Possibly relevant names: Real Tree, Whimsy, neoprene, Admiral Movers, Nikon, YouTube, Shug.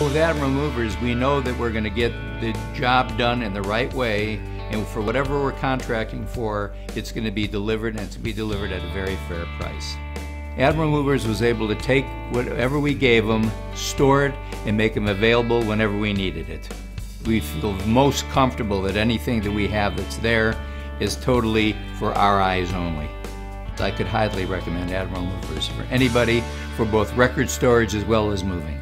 With Admiral Movers, we know that we're going to get the job done in the right way, and for whatever we're contracting for, it's going to be delivered, and it's going to be delivered at a very fair price. Admiral Movers was able to take whatever we gave them, store it, and make them available whenever we needed it. We feel most comfortable that anything that we have that's there is totally for our eyes only. I could highly recommend Admiral Movers for anybody, for both record storage as well as moving.